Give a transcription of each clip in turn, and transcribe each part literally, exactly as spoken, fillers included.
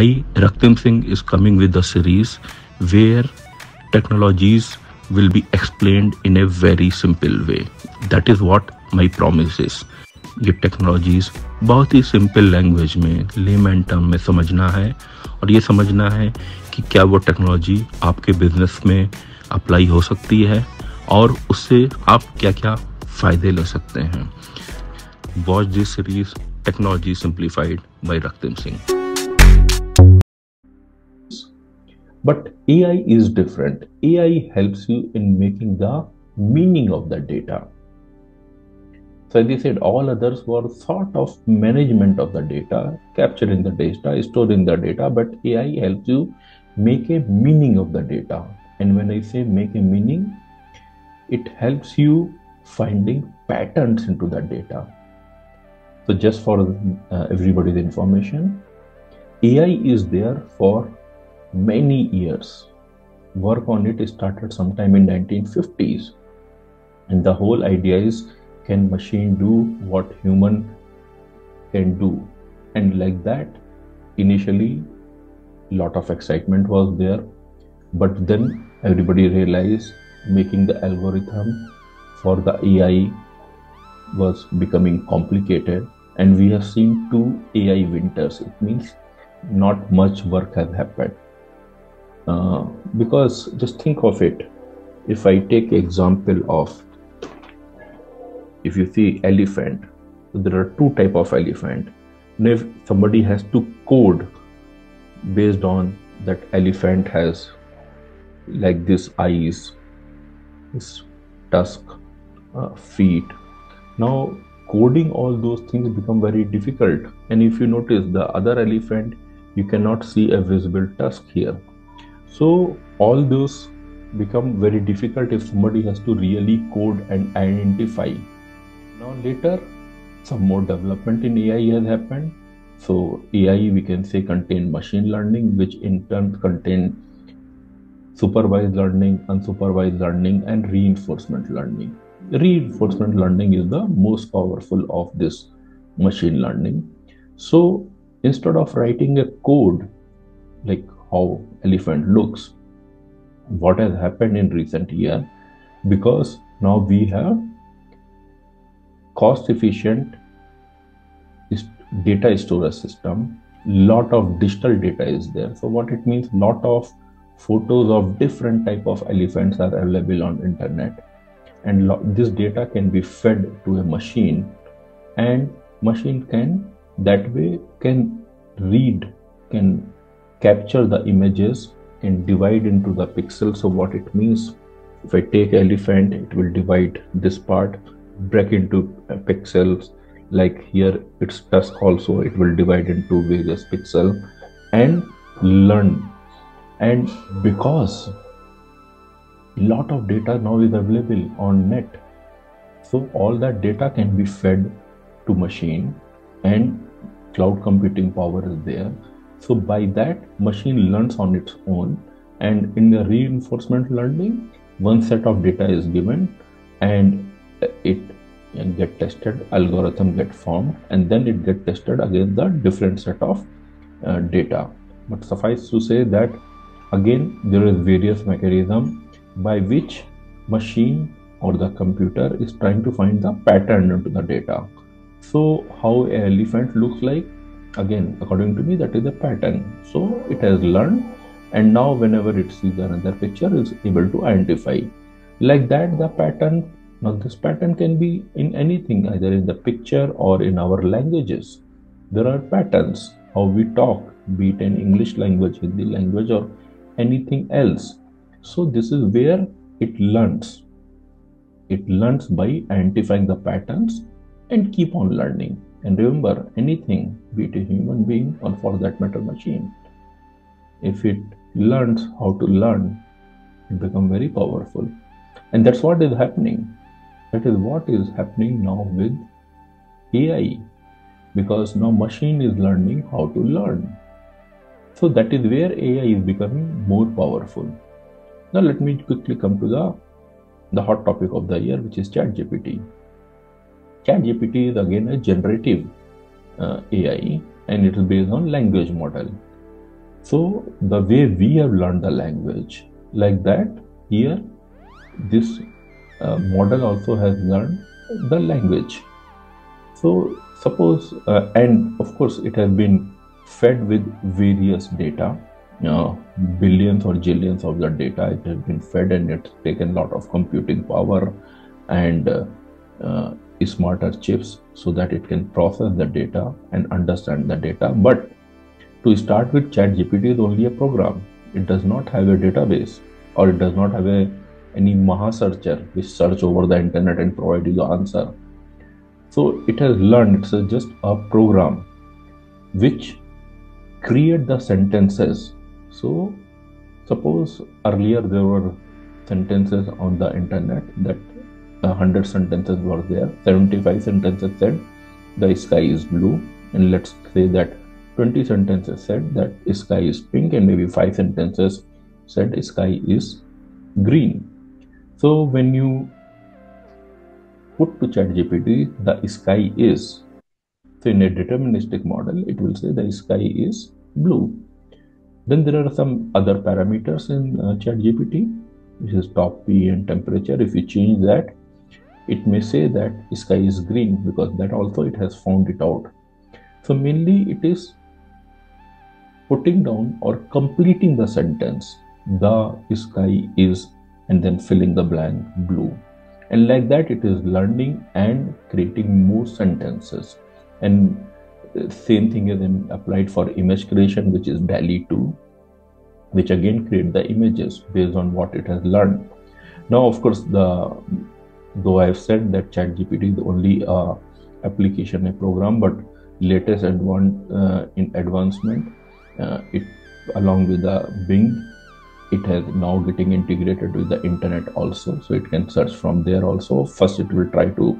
I, Raktim Singh, is coming with a series where technologies will be explained in a very simple way. That is what my promise is. ये technologies बहुत ही simple language में, layman term में समझना है और ये समझना है कि क्या वो technology आपके business में apply हो सकती है और उससे आप क्या-क्या फायदे ले सकते हैं. Watch this series, Technology Simplified by Raktim Singh. But A I is different. A I helps you in making the meaning of the data. So as I said, all others were sort of management of the data, capturing the data, storing the data, but A I helps you make a meaning of the data. And when I say make a meaning, it helps you finding patterns into the data. So just for uh, everybody's information, A I is there for many years. Work on it started sometime in nineteen fifties, and the whole idea is, can machine do what human can do? And like that, initially lot of excitement was there, but then everybody realized making the algorithm for the A I was becoming complicated, and we have seen two A I winters. It means not much work has happened. Uh, because just think of it, if I take example of, if you see elephant, there are two type of elephant. And if somebody has to code based on that elephant has like this eyes, this tusk, uh, feet. Now coding all those things become very difficult. And if you notice the other elephant, you cannot see a visible tusk here. So all those become very difficult if somebody has to really code and identify. Now later, some more development in A I has happened. So A I, we can say, contain machine learning, which in turn contain supervised learning, unsupervised learning, and reinforcement learning. Reinforcement learning is the most powerful of this machine learning. So instead of writing a code like how elephant looks, what has happened in recent year, because now we have cost efficient data storage system, lot of digital data is there. So what it means, lot of photos of different type of elephants are available on internet, and this data can be fed to a machine, and machine can that way can read, can capture the images, can divide into the pixels. So what it means, if I take elephant, it will divide this part, break into pixels, like here it's tusk also, it will divide into various pixel and learn. And because lot of data now is available on net, so all that data can be fed to machine, and cloud computing power is there. So by that, machine learns on its own. And in the reinforcement learning, one set of data is given and it can get tested, algorithm get formed, and then it get tested against the different set of uh, data. But suffice to say that again, there is various mechanism by which machine or the computer is trying to find the pattern into the data. So how an elephant looks like, again, according to me, that is a pattern. So it has learned, and now whenever it sees another picture, is able to identify. Like that, the pattern, now this pattern can be in anything, either in the picture or in our languages. There are patterns, how we talk, be it in English language, Hindi language, or anything else. So this is where it learns. It learns by identifying the patterns and keep on learning. And remember, anything, be it a human being or for that matter machine, if it learns how to learn, it becomes very powerful. And that's what is happening. That is what is happening now with A I, because now machine is learning how to learn. So that is where A I is becoming more powerful. Now let me quickly come to the, the hot topic of the year, which is ChatGPT. ChatGPT is again a generative uh, A I, and it is based on language model. So the way we have learned the language, like that here this uh, model also has learned the language. So suppose uh, and of course it has been fed with various data, uh, billions or jillions of the data it has been fed, and it's taken a lot of computing power and uh, uh, smarter chips so that it can process the data and understand the data. But to start with, ChatGPT is only a program. It does not have a database, or it does not have a any maha searcher which search over the internet and provide you the answer. So it has learned it's just a program which create the sentences. So suppose earlier there were sentences on the internet that one hundred sentences were there, seventy-five sentences said the sky is blue, and let's say that twenty sentences said that sky is pink, and maybe five sentences said sky is green. So when you put to ChatGPT the sky is, so in a deterministic model it will say the sky is blue. Then there are some other parameters in uh, ChatGPT, which is top P and temperature. If you change that, it may say that sky is green, because that also it has found it out. So mainly it is putting down or completing the sentence, the sky is, and then filling the blank, blue. And like that it is learning and creating more sentences. And same thing is then applied for image creation, which is DALL-E two, which again create the images based on what it has learned. Now of course, the though I have said that ChatGPT is only a application, a program, but latest advan uh, in advancement, uh, it along with the Bing, it has now getting integrated with the internet also, so it can search from there also. First it will try to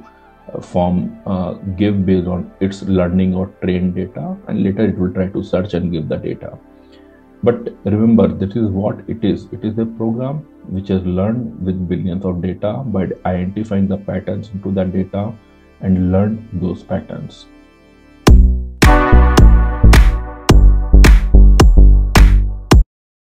form uh, give based on its learning or trained data, and later it will try to search and give the data. But remember, this is what it is. It is a program which has learned with billions of data by identifying the patterns into the data and learn those patterns.